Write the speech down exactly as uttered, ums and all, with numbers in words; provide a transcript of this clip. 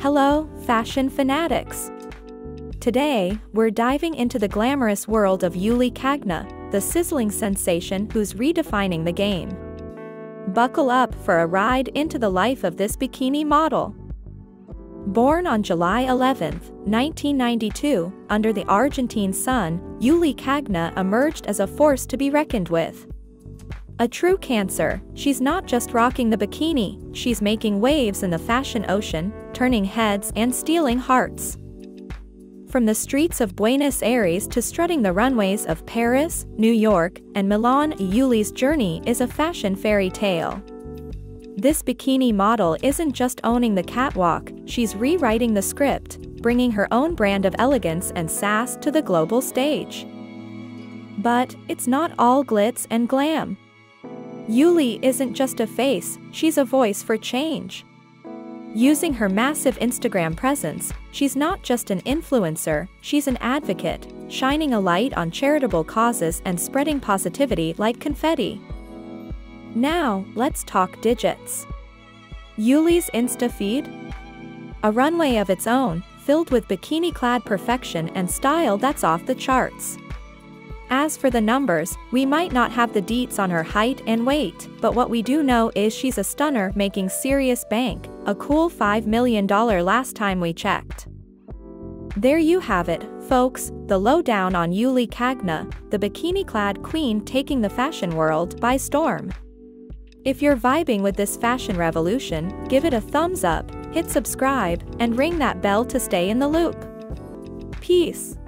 Hello, fashion fanatics! Today, we're diving into the glamorous world of Yuli Cagna, the sizzling sensation who's redefining the game. Buckle up for a ride into the life of this bikini model. Born on July eleventh, nineteen ninety-two, under the Argentine sun, Yuli Cagna emerged as a force to be reckoned with. A true cancer, she's not just rocking the bikini, she's making waves in the fashion ocean, turning heads and stealing hearts. From the streets of Buenos Aires to strutting the runways of Paris, New York, and Milan, Yuli's journey is a fashion fairy tale. This bikini model isn't just owning the catwalk, she's rewriting the script, bringing her own brand of elegance and sass to the global stage. But it's not all glitz and glam. Yuli isn't just a face, she's a voice for change. Using her massive Instagram presence, she's not just an influencer, she's an advocate, shining a light on charitable causes and spreading positivity like confetti. Now, let's talk digits. Yuli's Insta feed? A runway of its own, filled with bikini-clad perfection and style that's off the charts. As for the numbers, we might not have the deets on her height and weight, but what we do know is she's a stunner making serious bank, a cool five million dollars last time we checked. There you have it, folks, the lowdown on Yuli Cagna, the bikini-clad queen taking the fashion world by storm. If you're vibing with this fashion revolution, give it a thumbs up, hit subscribe, and ring that bell to stay in the loop. Peace.